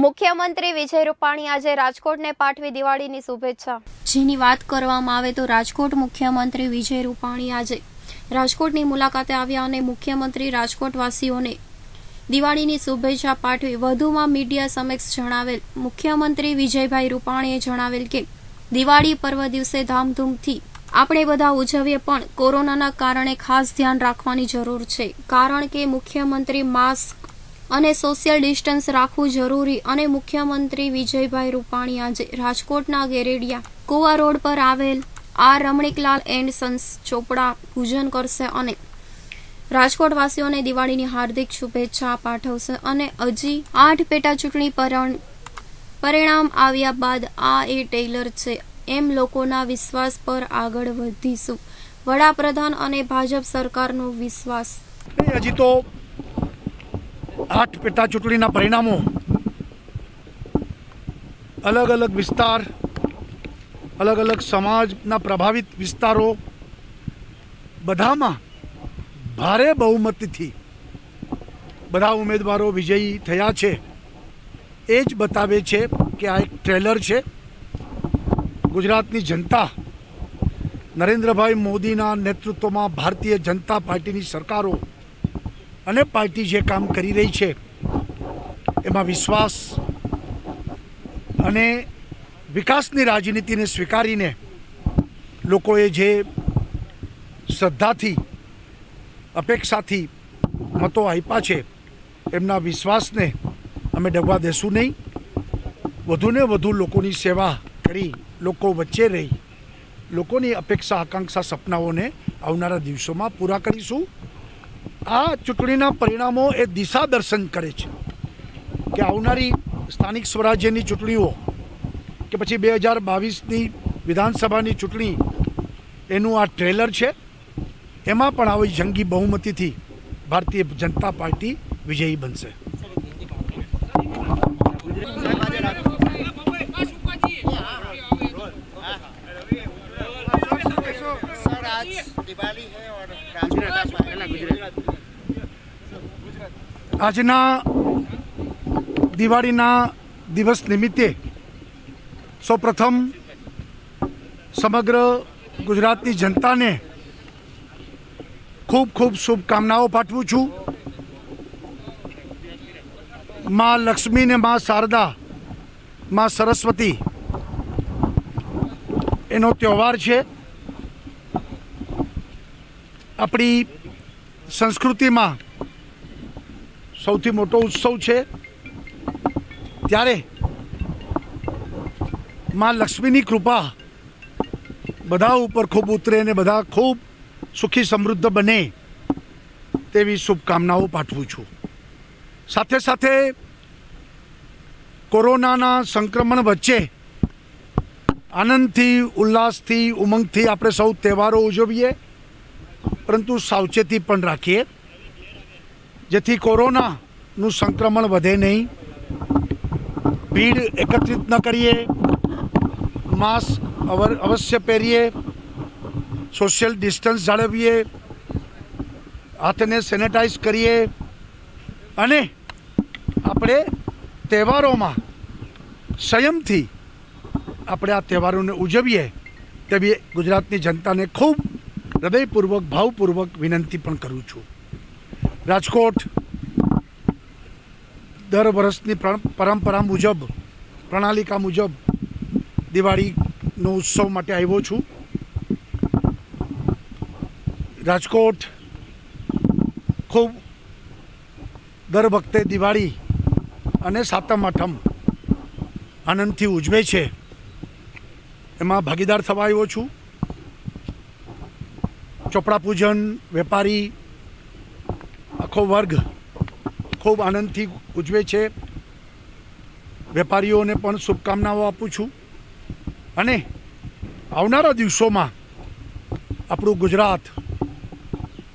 मुख्यमंत्री विजय रूपाणी आज राजकोट ने पाठवी दिवाली की शुभेच्छा। जेनी बात करवामां आवे तो राजकोट मुख्यमंत्री विजय रूपाणी आज राजकोट की मुलाकाते आव्या अने मुख्यमंत्री राजकोटवासीओने दिवाली की शुभेच्छा पाठवी। वधुमां मीडिया समक्ष जणावेल मुख्यमंत्री विजयभाई रूपाणीए जणावेल के दिवाली पर्व दिवसे धामधूमथी આપણે બધા ઉજવીએ પણ કોરોનાના કારણે ખાસ ધ્યાન રાખવાની જરૂર છે, કારણ કે મુખ્યમંત્રી માસ્ક અને સોશિયલ ડિસ્ટન્સ રાખવું જરૂરી। અને મુખ્યમંત્રી વિજયભાઈ રૂપાણી આજે રાજકોટના ગેરેડિયા કોવા રોડ પર આવેલ આ રમણીકલાલ એન્ડ સન્સ ચોપડા પૂજન કરશે અને રાજકોટવાસીઓને દિવાળીની હાર્દિક શુભેચ્છા પાઠવશે। અને હજી 8 પેટા ચૂંટણી પરિણામ આવ્યા બાદ આ એ ટેલર છે एम लोकोना विश्वास पर आगळ वधीशुं। वडाप्रधान अने भाजप सरकारनो विश्वास। हजी तो 8 पेटा चूंटणीना परिणामों अलग अलग विस्तार अलग अलग समाजना प्रभावित विस्तारों बधामां भारे बहुमतथी बधा उमेदवारों विजयी थया छे। एज बतावे छे के आ एक ट्रेलर छे। गुजरातनी जनता नरेंद्रभाई मोदीना नेतृत्वमां भारतीय जनता पार्टीनी सरकारों अने पार्टी जे काम करी रही छे एमां विश्वास अने विकासनी राजनीतिने स्वीकारीने लोकोए जे श्रद्धाथी अपेक्षाथी मतो आप्या छे एमना विश्वासने अमे डगवा देशुं नहीं। वधुने वधु लोकोनी सेवा करी लोको वच्चे रही लोकोनी अपेक्षा आकांक्षा सपनाओने आवनारा दिवसों में पूरा करीशुं। आ चूंटणीना परिणामों ए दिशा दर्शन करे छे के आवनारी स्थानिक स्वराज्यनी चूंटणीओ के पछी 2022 नी विधानसभानी चूंटणी एनुं आ ट्रेलर छे। एमां पण आवी जंगी बहुमतीथी भारतीय जनता पार्टी विजयी बनशे। दिवाली है और गुजरात आजना दिवाळीना दिवस निमित्ते सर्वप्रथम समग्र गुजरातनी जनता ने खूब खूब शुभकामनाओं पाठवू छू। माँ लक्ष्मी ने माँ शारदा माँ सरस्वती एनो त्योहार छे। अपनी संस्कृति में सौथी मोटो उत्सव है, त्यारे माँ लक्ष्मीनी कृपा बधा उपर खूब उतरे ने बधा खूब सुखी समृद्ध बने तेवी शुभकामनाओं पाठवू छू। साथे साथे कोरोनाना संक्रमण वच्चे आनंदथी उल्लासथी उमंगथी आपणे सौ तहेवारो उजवीए, परंतु सावचेती पण राखीए जेथी कोरोना नु संक्रमण वधे नहीं। भीड़ एकत्रित न करिए, मास्क अवश्य पहरिए, सोशल डिस्टन्स जाळवीए, हाथ ने सेनेटाइज करिए अने आपणे तहेवारों में संयमथी आपणे आ तहेवारों ने उजवीए तेवी गुजरातनी जनता ने खूब हृदयपूर्वक भावपूर्वक विनंती पण करूँ छूँ। राजकोट दर वर्षनी परंपरा मुजब प्रणालिका मुजब दिवाळीनो उत्सव माटे आव्यो छूँ। राजकोट खूब दर वखते दिवाळी अने सातम आठम आनंदथी उजवे छे, एमां भागीदार थवा आव्यो छूँ। चोपड़ा पूजन वेपारी आखो वर्ग खूब आनंदथी उजवे छे। वेपारीओने पण शुभकामनाओं आपू छूं अने आवनारा दिवसोमां आपणुं गुजरात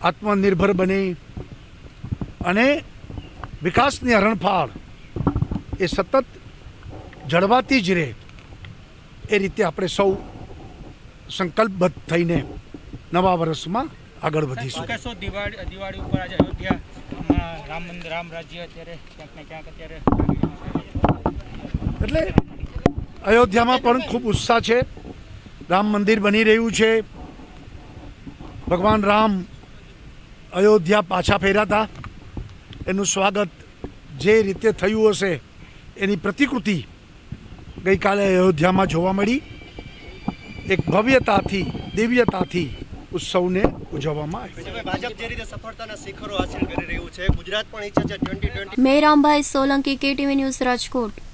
आत्मनिर्भर बने अने विकासनी हरणफाळ ए सतत जळवाती ज रहे ए रीते आपणे सौ संकल्पबद्ध थईने नवा वर्ष में आगे बढ़ीशुं। दिवाळी पर आज अयोध्या राम राज्य अत्यारे क्यांक ने क्यांक अत्यारे एटले अयोध्या में पण खूब उत्साह है। राम मंदिर बनी रह्यु छे, भगवान राम अयोध्या पाछा फेराता एनु स्वागत जे रीते थयुं हशे एनी प्रतिकृति गई काले अयोध्या में जोवा मळी। एक भव्यताथी दिव्यताथी उत्सव ने उजववामां आव्यो। भाजप जे रीते सफलताना शिखरो हासिल करी रह्यु छे, गुजरात पण इच्छे छे 2020। Merambhai Solanki KTv news Rajkot.